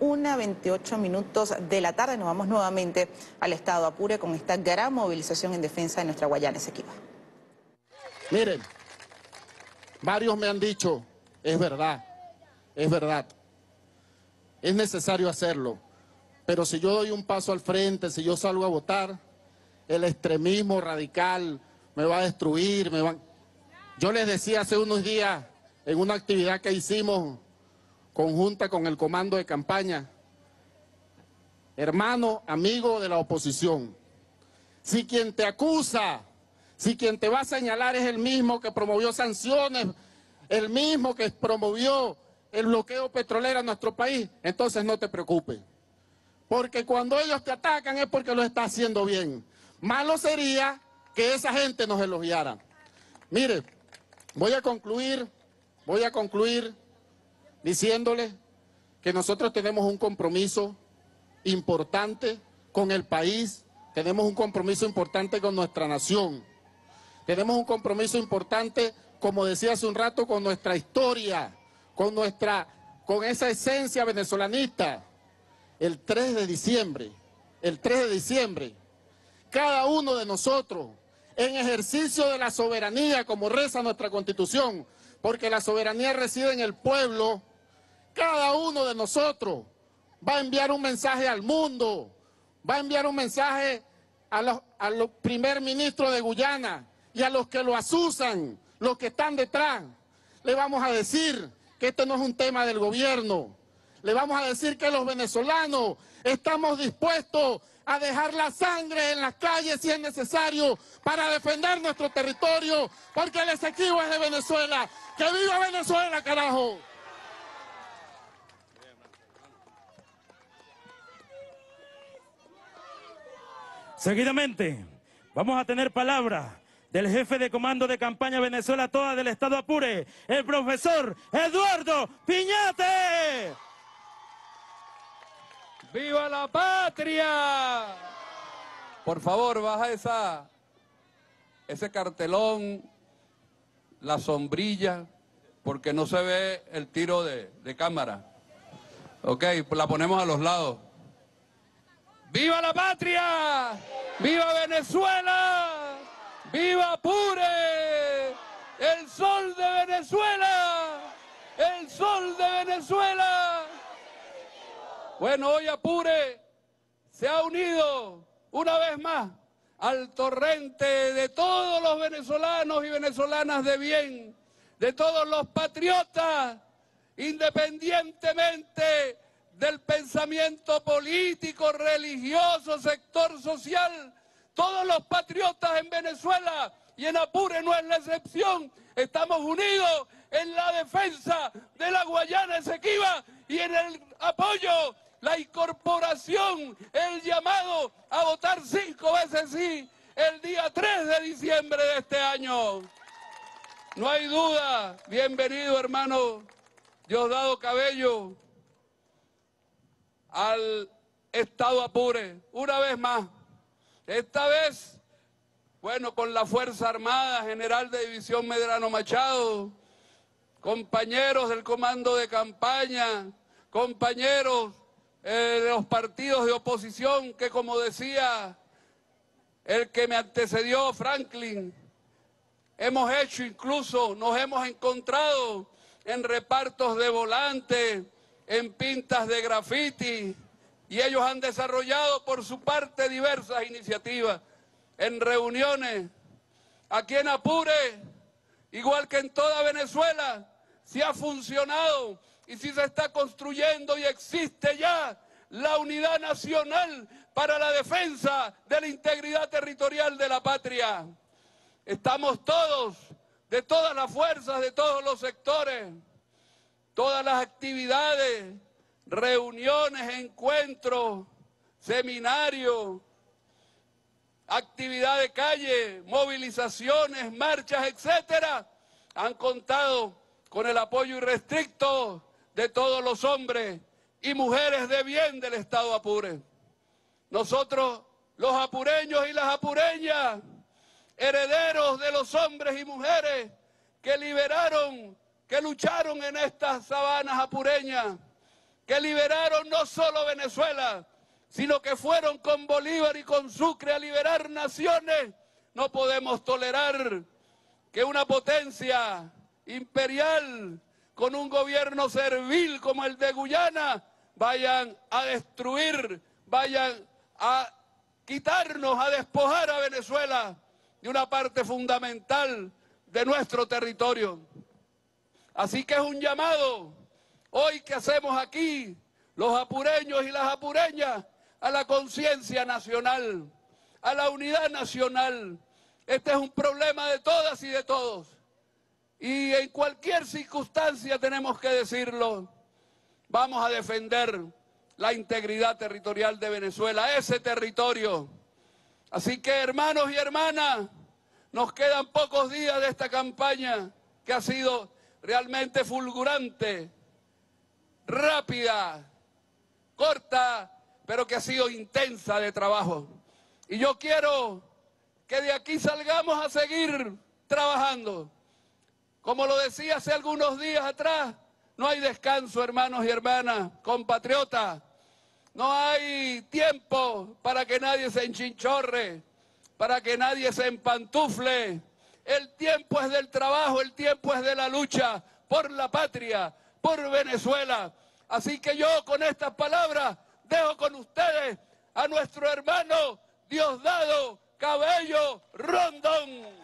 1:28 de la tarde. Nos vamos nuevamente al estado Apure con esta gran movilización en defensa de nuestra Guayana Esequiba. Miren, varios me han dicho, es verdad, es necesario hacerlo. Pero si yo doy un paso al frente, si yo salgo a votar, el extremismo radical me va a destruir, Yo les decía hace unos días, en una actividad que hicimos conjunta con el comando de campaña, hermano, amigo de la oposición, si quien te acusa, si quien te va a señalar es el mismo que promovió sanciones, el mismo que promovió el bloqueo petrolero a nuestro país, entonces no te preocupes, porque cuando ellos te atacan es porque lo estás haciendo bien. Malo sería que esa gente nos elogiara. Mire, voy a concluir diciéndoles que nosotros tenemos un compromiso importante con el país, tenemos un compromiso importante con nuestra nación, tenemos un compromiso importante, como decía hace un rato, con nuestra historia, con esa esencia venezolanista. El 3 de diciembre, cada uno de nosotros, en ejercicio de la soberanía, como reza nuestra Constitución, porque la soberanía reside en el pueblo, cada uno de nosotros va a enviar un mensaje al mundo, va a enviar un mensaje a los primer ministros de Guyana y a los que lo asusan, los que están detrás. Le vamos a decir que este no es un tema del gobierno, le vamos a decir que los venezolanos estamos dispuestos a dejar la sangre en las calles si es necesario para defender nuestro territorio, porque el Esequibo es de Venezuela. ¡Que viva Venezuela, carajo! Seguidamente vamos a tener palabra del jefe de comando de campaña Venezuela Toda del estado Apure, el profesor Eduardo Piñate. ¡Viva la patria! Por favor, baja ese cartelón, la sombrilla, porque no se ve el tiro de cámara. Ok, pues la ponemos a los lados. ¡Viva la patria! ¡Viva Venezuela! ¡Viva Apure! ¡El sol de Venezuela! ¡El sol de Venezuela! Bueno, hoy Apure se ha unido una vez más al torrente de todos los venezolanos y venezolanas de bien, de todos los patriotas, independientemente del pensamiento político, religioso, sector social. Todos los patriotas en Venezuela, y en Apure no es la excepción, estamos unidos en la defensa de la Guayana Esequiba y en el apoyo, la incorporación, el llamado a votar 5 veces sí el día 3 de diciembre de este año. No hay duda, bienvenido hermano Diosdado Cabello al estado Apure, una vez más. Esta vez, bueno, con la Fuerza Armada General de División Medrano Machado, compañeros del comando de campaña, compañeros de los partidos de oposición que, como decía el que me antecedió, Franklin, hemos hecho incluso, nos hemos encontrado en repartos de volantes, en pintas de grafiti, y ellos han desarrollado por su parte diversas iniciativas, en reuniones. Aquí en Apure, igual que en toda Venezuela, sí ha funcionado y sí se está construyendo y existe ya la unidad nacional para la defensa de la integridad territorial de la patria. Estamos todos, de todas las fuerzas, de todos los sectores, todas las actividades, reuniones, encuentros, seminarios, actividad de calle, movilizaciones, marchas, etcétera, han contado con el apoyo irrestricto de todos los hombres y mujeres de bien del estado Apure. Nosotros, los apureños y las apureñas, herederos de los hombres y mujeres que liberaron, que lucharon en estas sabanas apureñas, que liberaron no solo Venezuela, sino que fueron con Bolívar y con Sucre a liberar naciones. No podemos tolerar que una potencia imperial con un gobierno servil como el de Guyana vayan a destruir, vayan a quitarnos, a despojar a Venezuela de una parte fundamental de nuestro territorio. Así que es un llamado hoy que hacemos aquí los apureños y las apureñas a la conciencia nacional, a la unidad nacional. Este es un problema de todas y de todos. Y en cualquier circunstancia tenemos que decirlo. Vamos a defender la integridad territorial de Venezuela, ese territorio. Así que, hermanos y hermanas, nos quedan pocos días de esta campaña que ha sido realmente fulgurante, rápida, corta, pero que ha sido intensa de trabajo. Y yo quiero que de aquí salgamos a seguir trabajando. Como lo decía hace algunos días atrás, no hay descanso, hermanos y hermanas, compatriotas. No hay tiempo para que nadie se enchinchorre, para que nadie se empantufle. El tiempo es del trabajo, el tiempo es de la lucha por la patria, por Venezuela. Así que yo con estas palabras dejo con ustedes a nuestro hermano Diosdado Cabello Rondón.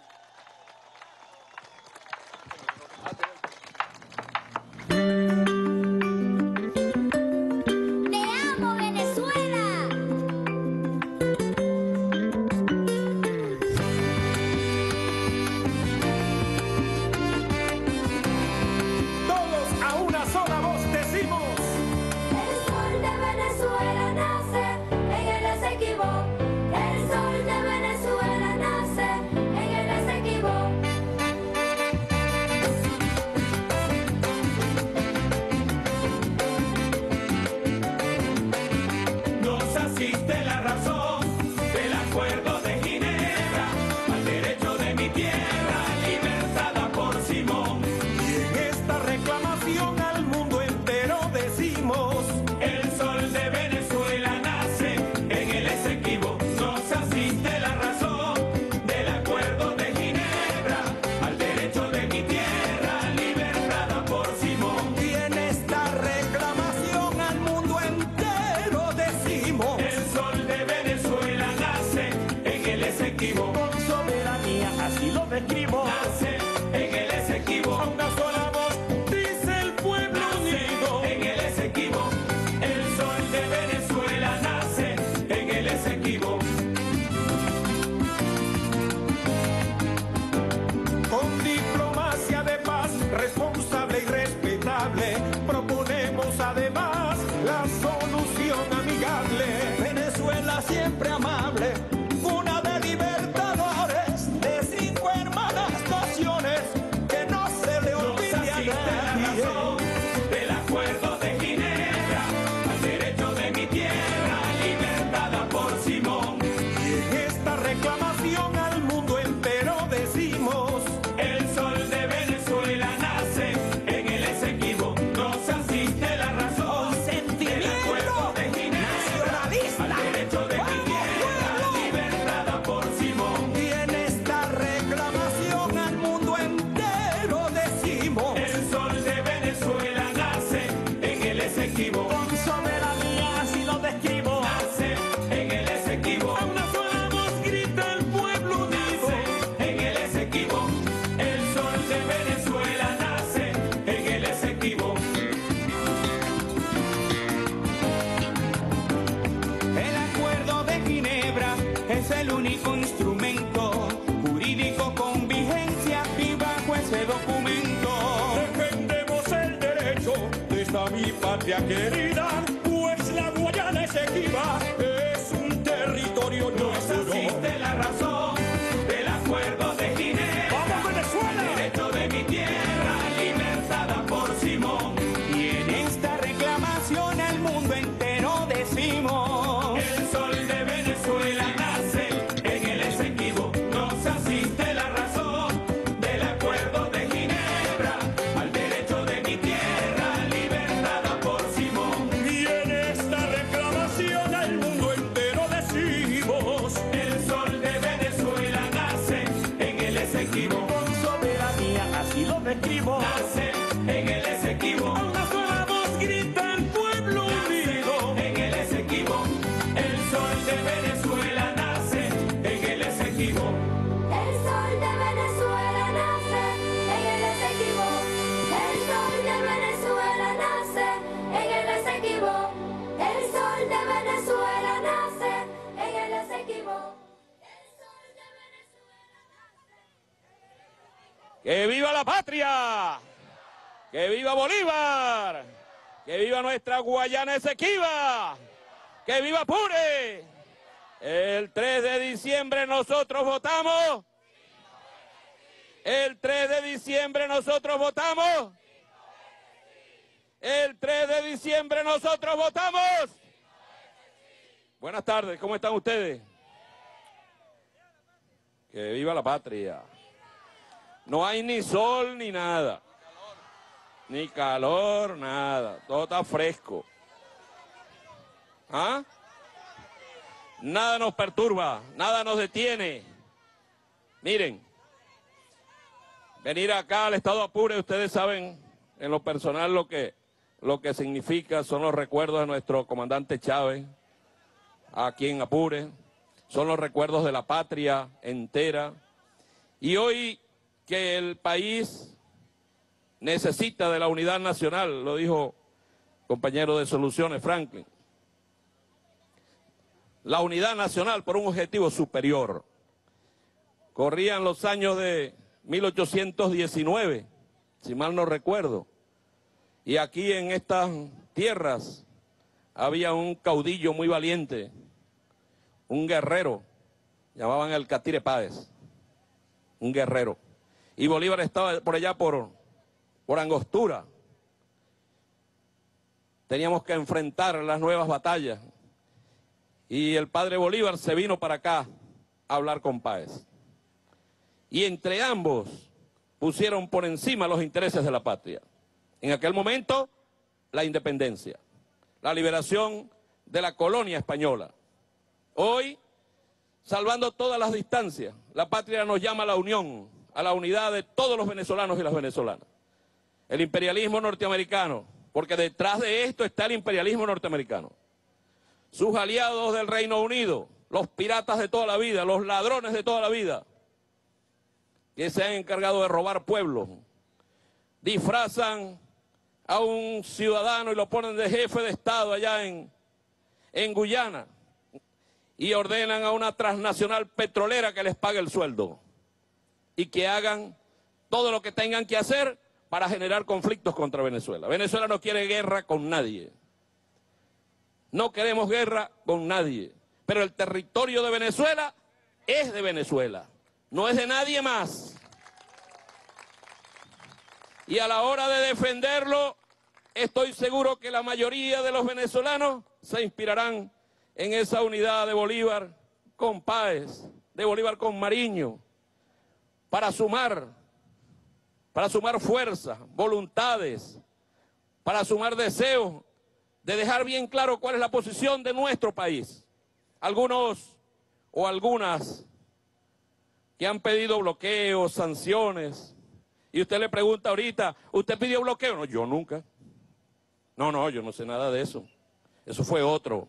Existe la razón del Acuerdo de Ginebra, al derecho de mi tierra, libertada por Simón. Y en esta reclamación al mundo entero decimos: el sol de Venezuela nace en el Esequibo. Nos asiste la razón del Acuerdo de Ginebra, al derecho de mi tierra, libertada por Simón. Y en esta reclamación al mundo entero decimos: con soberanía, así lo describo, nace en el Esequibo. A una sola voz dice el pueblo unido en el Esequibo. El sol de Venezuela nace en el Esequibo. Con diplomacia de paz, responsable y respetable, proponemos además la solución amigable. Venezuela siempre amable, mi patria querida, pues la Guayana Esequiba es un territorio nuestro. Nos asiste la razón del Acuerdo de Ginebra. ¡Vamos, Venezuela! El derecho de mi tierra, libertada por Simón. Y en esta reclamación al mundo entero decimos: el sol de Venezuela nace en el Esequibo. Nos asiste la razón del Acuerdo de Ginebra, al derecho de mi tierra, libertada por Simón. ¡Que viva la patria! ¡Que viva Bolívar! ¡Que viva nuestra Guayana Esequiba! ¡Que viva Apure! El 3 de diciembre nosotros votamos. El 3 de diciembre nosotros votamos. El 3 de diciembre nosotros votamos. Buenas tardes, ¿cómo están ustedes? Que viva la patria. No hay ni sol ni nada. Ni calor, nada. Todo está fresco. ¿Ah? Nada nos perturba, nada nos detiene. Miren, venir acá al estado Apure, ustedes saben en lo personal lo que significa, son los recuerdos de nuestro comandante Chávez, aquí en Apure, son los recuerdos de la patria entera. Y hoy que el país necesita de la unidad nacional, lo dijo el compañero de Soluciones, Franklin. La unidad nacional por un objetivo superior. Corrían los años de 1819, si mal no recuerdo, y aquí en estas tierras había un caudillo muy valiente, un guerrero, llamaban el Catire Páez, un guerrero. Y Bolívar estaba por allá por Angostura. Teníamos que enfrentar las nuevas batallas. Y el padre Bolívar se vino para acá a hablar con Páez. Y entre ambos pusieron por encima los intereses de la patria. En aquel momento, la independencia, la liberación de la colonia española. Hoy, salvando todas las distancias, la patria nos llama a la unión, a la unidad de todos los venezolanos y las venezolanas. El imperialismo norteamericano, porque detrás de esto está el imperialismo norteamericano. Sus aliados del Reino Unido, los piratas de toda la vida, los ladrones de toda la vida, que se han encargado de robar pueblos, disfrazan a un ciudadano y lo ponen de jefe de Estado allá en Guyana y ordenan a una transnacional petrolera que les pague el sueldo y que hagan todo lo que tengan que hacer para generar conflictos contra Venezuela. Venezuela no quiere guerra con nadie. No queremos guerra con nadie, pero el territorio de Venezuela es de Venezuela, no es de nadie más. Y a la hora de defenderlo, estoy seguro que la mayoría de los venezolanos se inspirarán en esa unidad de Bolívar con Páez, de Bolívar con Mariño, para sumar fuerzas, voluntades, para sumar deseos, de dejar bien claro cuál es la posición de nuestro país. Algunos o algunas que han pedido bloqueos, sanciones, y usted le pregunta ahorita, ¿usted pidió bloqueo? No, yo nunca. No, yo no sé nada de eso. Eso fue otro,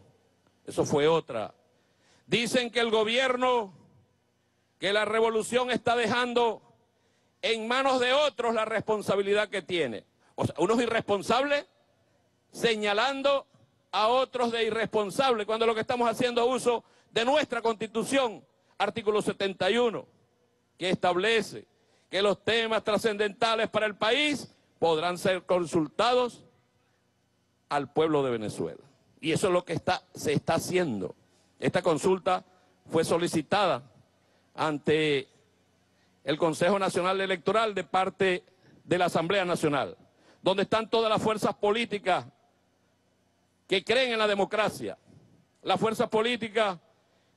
eso fue otra. Dicen que el gobierno, que la revolución está dejando en manos de otros la responsabilidad que tiene. O sea, unos irresponsables señalando a otros de irresponsables, cuando lo que estamos haciendo es uso de nuestra Constitución, artículo 71, que establece que los temas trascendentales para el país podrán ser consultados al pueblo de Venezuela. Y eso es lo que se está haciendo. Esta consulta fue solicitada ante el Consejo Nacional Electoral de parte de la Asamblea Nacional, donde están todas las fuerzas políticas que creen en la democracia, las fuerzas políticas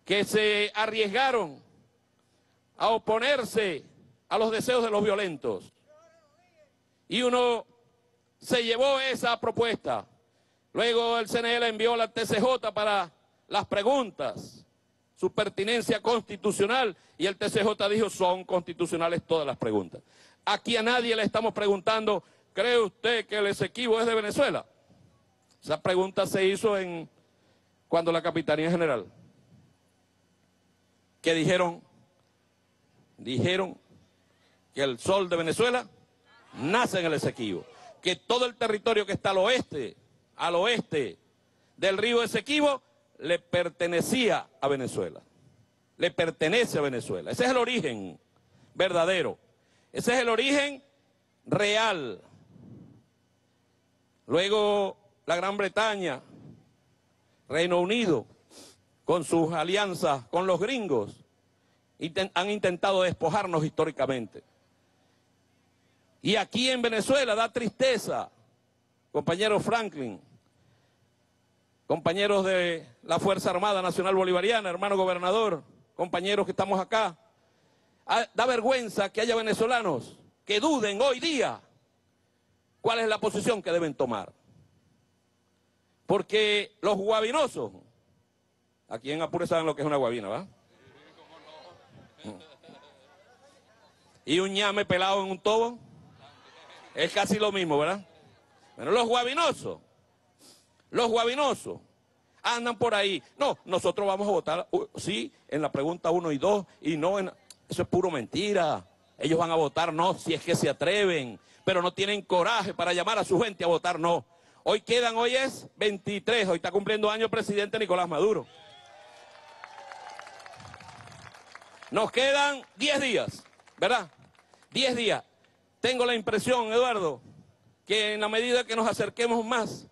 que se arriesgaron a oponerse a los deseos de los violentos. Y uno se llevó esa propuesta. Luego el CNE envió a la TCJ para las preguntas, su pertinencia constitucional, y el TCJ dijo, son constitucionales todas las preguntas. Aquí a nadie le estamos preguntando, ¿cree usted que el Esequibo es de Venezuela? Esa pregunta se hizo cuando la Capitanía General, que dijeron que el sol de Venezuela nace en el Esequibo, que todo el territorio que está al oeste del río Esequibo le pertenecía a Venezuela, le pertenece a Venezuela. Ese es el origen verdadero. Ese es el origen real. Luego la Gran Bretaña, Reino Unido, con sus alianzas con los gringos, han intentado despojarnos históricamente. Y aquí en Venezuela da tristeza, compañero Franklin, compañeros de la Fuerza Armada Nacional Bolivariana, hermano gobernador, compañeros que estamos acá, da vergüenza que haya venezolanos que duden hoy día cuál es la posición que deben tomar. Porque los guabinosos, aquí en Apure saben lo que es una guabina, ¿va? Y un ñame pelado en un tobo, es casi lo mismo, ¿verdad? Bueno, los guabinosos andan por ahí. No, nosotros vamos a votar, sí, en la pregunta 1 y 2, y no en... Eso es puro mentira. Ellos van a votar no, si es que se atreven, pero no tienen coraje para llamar a su gente a votar no. Hoy es 23, hoy está cumpliendo año el presidente Nicolás Maduro. Nos quedan 10 días, ¿verdad? 10 días. Tengo la impresión, Eduardo, que en la medida que nos acerquemos más,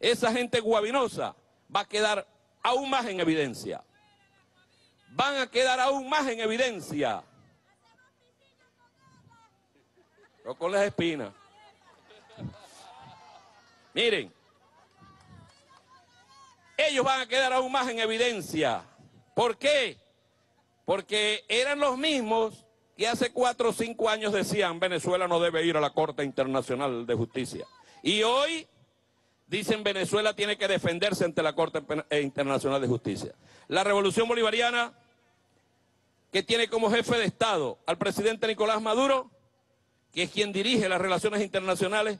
esa gente guabinosa va a quedar aún más en evidencia. Van a quedar aún más en evidencia. No con las espinas. Miren, ellos van a quedar aún más en evidencia. ¿Por qué? Porque eran los mismos que hace 4 o 5 años decían Venezuela no debe ir a la Corte Internacional de Justicia. Y hoy dicen Venezuela tiene que defenderse ante la Corte Internacional de Justicia. La revolución bolivariana, que tiene como jefe de Estado al presidente Nicolás Maduro, que es quien dirige las relaciones internacionales,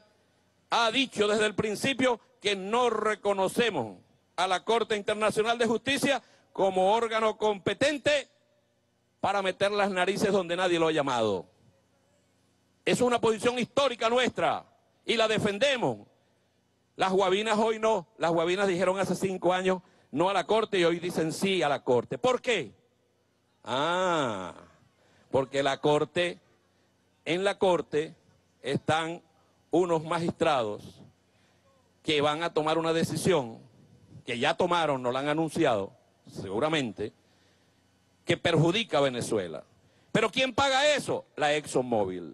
ha dicho desde el principio que no reconocemos a la Corte Internacional de Justicia como órgano competente para meter las narices donde nadie lo ha llamado. Es una posición histórica nuestra y la defendemos. Las guabinas hoy no, las guabinas dijeron hace 5 años no a la Corte y hoy dicen sí a la Corte. ¿Por qué? Ah, porque la Corte, en la Corte están unos magistrados que van a tomar una decisión, que ya tomaron, no la han anunciado, seguramente, que perjudica a Venezuela. ¿Pero quién paga eso? La ExxonMobil.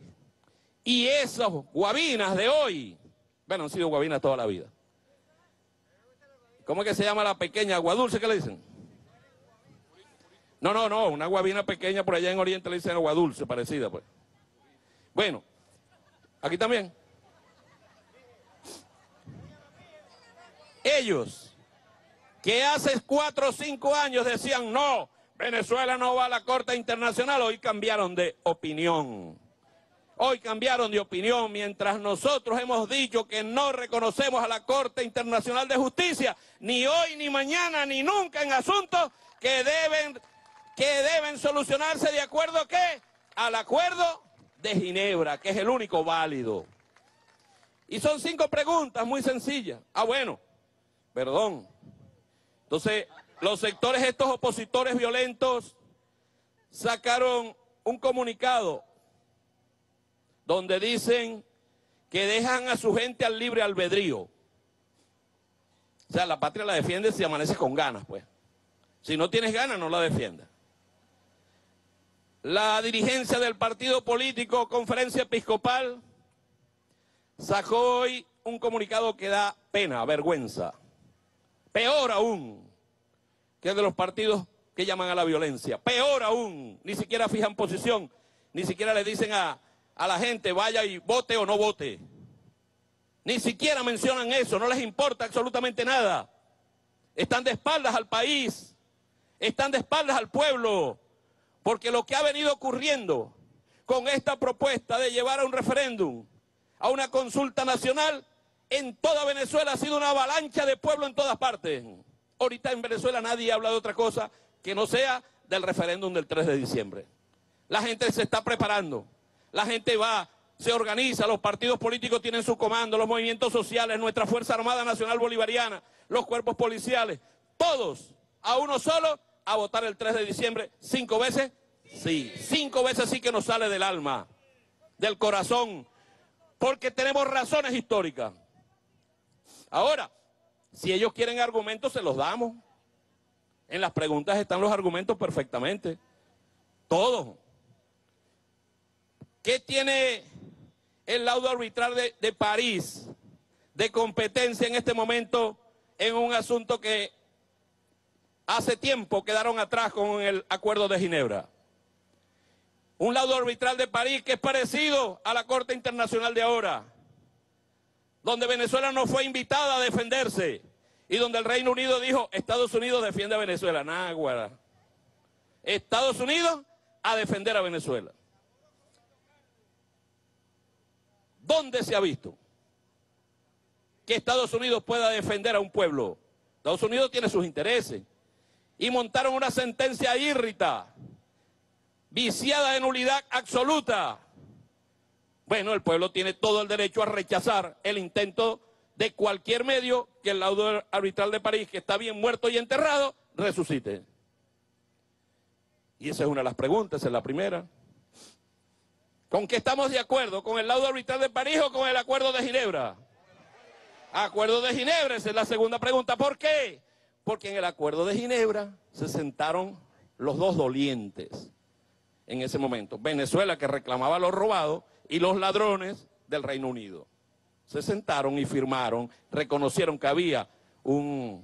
Y esas guabinas de hoy, bueno, han sido guabinas toda la vida. ¿Cómo es que se llama la pequeña? ¿Aguadulce que le dicen? No, una guabina pequeña por allá en Oriente le dicen aguadulce, parecida pues. Bueno, aquí también. Ellos, que hace 4 o 5 años decían no, Venezuela no va a la Corte Internacional, hoy cambiaron de opinión. Hoy cambiaron de opinión, mientras nosotros hemos dicho que no reconocemos a la Corte Internacional de Justicia, ni hoy, ni mañana, ni nunca, en asuntos que deben solucionarse de acuerdo a ¿qué? Al Acuerdo de Ginebra, que es el único válido. Y son 5 preguntas muy sencillas. Ah, bueno, perdón. Entonces, los sectores, estos opositores violentos, sacaron un comunicado donde dicen que dejan a su gente al libre albedrío. O sea, la patria la defiende si amaneces con ganas, pues. Si no tienes ganas, no la defiendas. La dirigencia del partido político Conferencia Episcopal sacó hoy un comunicado que da pena, vergüenza. Peor aún que el de los partidos que llaman a la violencia. Peor aún, ni siquiera fijan posición, ni siquiera le dicen a la gente, vaya y vote o no vote. Ni siquiera mencionan eso, no les importa absolutamente nada. Están de espaldas al país, están de espaldas al pueblo, porque lo que ha venido ocurriendo con esta propuesta de llevar a un referéndum, a una consulta nacional, en toda Venezuela ha sido una avalancha de pueblo en todas partes. Ahorita en Venezuela nadie habla de otra cosa que no sea del referéndum del 3 de diciembre. La gente se está preparando. La gente va, se organiza, los partidos políticos tienen su comando, los movimientos sociales, nuestra Fuerza Armada Nacional Bolivariana, los cuerpos policiales, todos a uno solo a votar el 3 de diciembre 5 veces. Sí, 5 veces sí que nos sale del alma. del corazón, porque tenemos razones históricas. Ahora, si ellos quieren argumentos, se los damos. En las preguntas están los argumentos perfectamente, todos. ¿Qué tiene el laudo arbitral de París de competencia en este momento en un asunto que hace tiempo quedaron atrás con el Acuerdo de Ginebra? Un laudo arbitral de París que es parecido a la Corte Internacional de ahora, donde Venezuela no fue invitada a defenderse y donde el Reino Unido dijo, Estados Unidos defiende a Venezuela. Náguara. Estados Unidos a defender a Venezuela. ¿Dónde se ha visto que Estados Unidos pueda defender a un pueblo? Estados Unidos tiene sus intereses. Y montaron una sentencia írrita, viciada de nulidad absoluta. Bueno, el pueblo tiene todo el derecho a rechazar el intento de cualquier medio que el laudo arbitral de París, que está bien muerto y enterrado, resucite. Y esa es una de las preguntas, esa es la primera. ¿Con qué estamos de acuerdo? ¿Con el laudo arbitral de París o con el Acuerdo de Ginebra? Acuerdo de Ginebra, esa es la segunda pregunta. ¿Por qué? Porque en el Acuerdo de Ginebra se sentaron los dos dolientes en ese momento. Venezuela, que reclamaba los robados, y los ladrones del Reino Unido. Se sentaron y firmaron, reconocieron que había una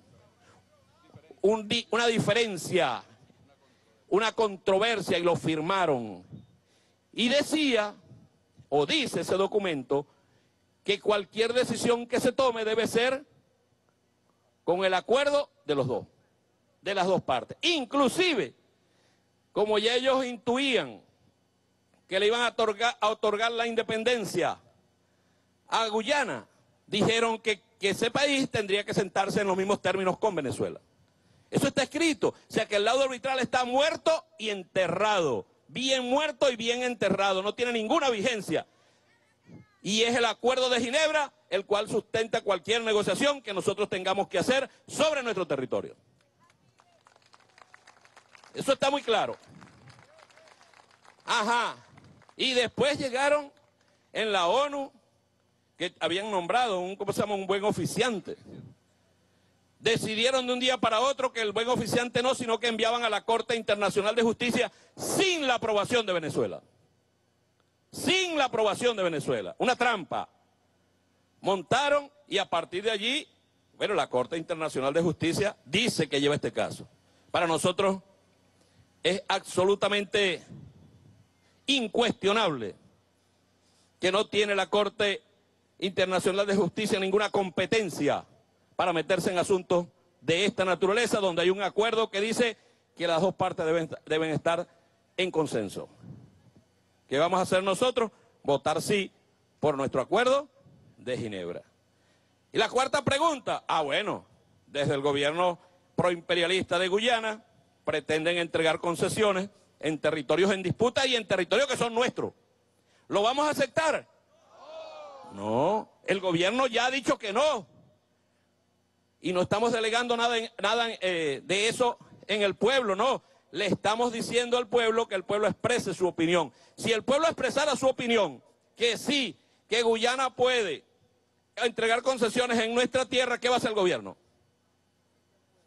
diferencia, una controversia, y lo firmaron. Y decía, o dice ese documento, que cualquier decisión que se tome debe ser con el acuerdo de los dos, de las dos partes. Inclusive, como ya ellos intuían que le iban a otorgar la independencia a Guyana, dijeron que ese país tendría que sentarse en los mismos términos con Venezuela. Eso está escrito, o sea que el laudo arbitral está muerto y enterrado, bien muerto y bien enterrado, no tiene ninguna vigencia. Y es el Acuerdo de Ginebra el cual sustenta cualquier negociación que nosotros tengamos que hacer sobre nuestro territorio. Eso está muy claro. Ajá. Y después llegaron en la ONU, que habían nombrado un buen oficiante. Decidieron de un día para otro que el buen oficiante no, sino que enviaban a la Corte Internacional de Justicia sin la aprobación de Venezuela. Sin la aprobación de Venezuela. Una trampa. Montaron y a partir de allí, bueno, la Corte Internacional de Justicia dice que lleva este caso. Para nosotros es absolutamente incuestionable que no tiene la Corte Internacional de Justicia ninguna competencia para meterse en asuntos de esta naturaleza, donde hay un acuerdo que dice que las dos partes deben estar en consenso. ¿Qué vamos a hacer nosotros? Votar sí por nuestro Acuerdo de Ginebra. Y la cuarta pregunta, bueno, desde el gobierno proimperialista de Guyana pretenden entregar concesiones en territorios en disputa y en territorios que son nuestros. ¿Lo vamos a aceptar? No, el gobierno ya ha dicho que no. Y no estamos delegando nada de eso en el pueblo, no. Le estamos diciendo al pueblo que el pueblo exprese su opinión. Si el pueblo expresara su opinión, que sí, que Guyana puede entregar concesiones en nuestra tierra, ¿qué va a hacer el gobierno?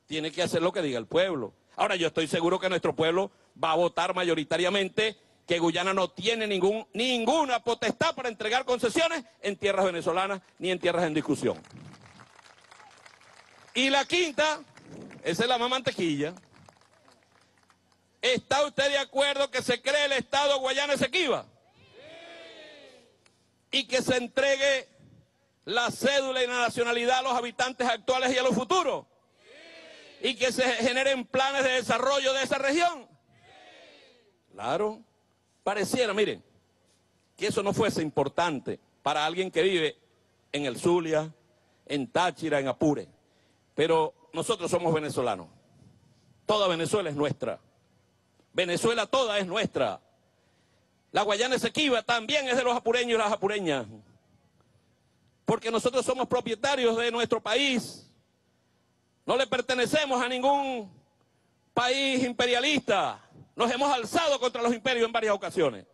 Tiene que hacer lo que diga el pueblo. Ahora, yo estoy seguro que nuestro pueblo va a votar mayoritariamente que Guyana no tiene ninguna potestad para entregar concesiones en tierras venezolanas ni en tierras en discusión. Y la quinta, esa es la más mantequilla. ¿Está usted de acuerdo que se cree el Estado Guayana Esequiba? Sí. Y que se entregue la cédula y la nacionalidad a los habitantes actuales y a los futuros. Sí. Y que se generen planes de desarrollo de esa región. Sí. Claro, pareciera, miren, que eso no fuese importante para alguien que vive en el Zulia, en Táchira, en Apure. Pero nosotros somos venezolanos. Toda Venezuela es nuestra. Venezuela toda es nuestra. La Guayana Esequiba también es de los apureños y las apureñas. Porque nosotros somos propietarios de nuestro país. No le pertenecemos a ningún país imperialista. Nos hemos alzado contra los imperios en varias ocasiones.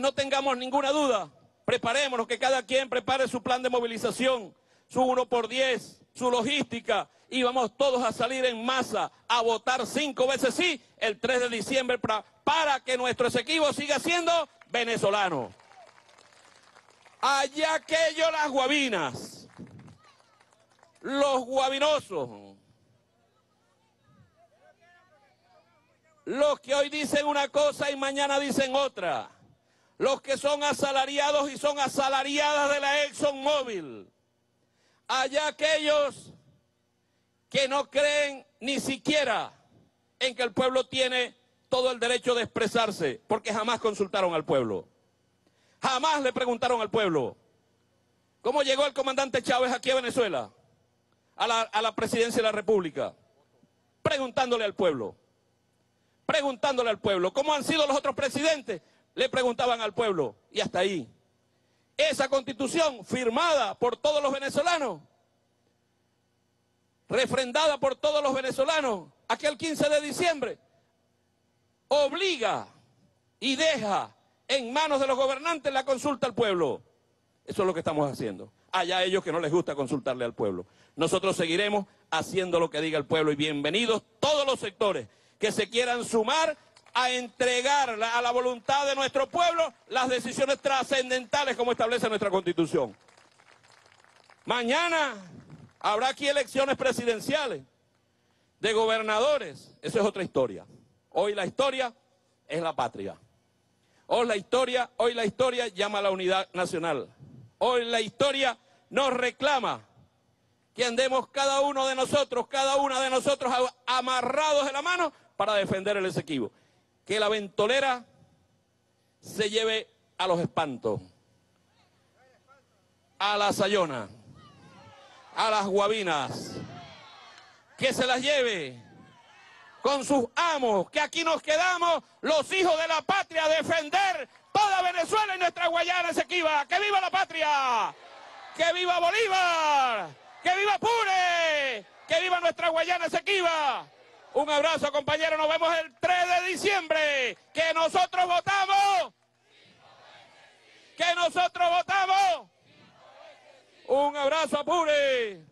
No tengamos ninguna duda, preparémonos, que cada quien prepare su plan de movilización, su 1x10, su logística, y vamos todos a salir en masa a votar 5 veces sí el 3 de diciembre para que nuestro Esequibo siga siendo venezolano. Allá aquello las guabinas, los guabinosos, los que hoy dicen una cosa y mañana dicen otra, los que son asalariados y son asalariadas de la ExxonMobil, allá aquellos que no creen ni siquiera en que el pueblo tiene todo el derecho de expresarse, porque jamás consultaron al pueblo. Jamás le preguntaron al pueblo. ¿Cómo llegó el comandante Chávez aquí a Venezuela? A la presidencia de la República. Preguntándole al pueblo. Preguntándole al pueblo. ¿Cómo han sido los otros presidentes? Le preguntaban al pueblo. Y hasta ahí. Esa constitución firmada por todos los venezolanos, refrendada por todos los venezolanos, aquel 15 de diciembre, obliga y deja en manos de los gobernantes la consulta al pueblo. Eso es lo que estamos haciendo. Allá ellos que no les gusta consultarle al pueblo. Nosotros seguiremos haciendo lo que diga el pueblo, y bienvenidos todos los sectores que se quieran sumar a entregar a la voluntad de nuestro pueblo las decisiones trascendentales como establece nuestra Constitución. Mañana habrá aquí elecciones presidenciales, de gobernadores, eso es otra historia. Hoy la historia es la patria. Hoy la historia llama a la unidad nacional. Hoy la historia nos reclama que andemos cada uno de nosotros, cada una de nosotros amarrados de la mano para defender el Esequibo. Que la ventolera se lleve a los espantos, a la sayona, a las guabinas, que se las lleve con sus amos, que aquí nos quedamos los hijos de la patria a defender toda Venezuela y nuestra Guayana Esequiba. ¡Que viva la patria! ¡Que viva Bolívar! ¡Que viva Apure! ¡Que viva nuestra Guayana Esequiba! Un abrazo, compañeros, nos vemos el 3 de diciembre. ¡Que nosotros votamos! ¡Que nosotros votamos! ¡Un abrazo, Apure!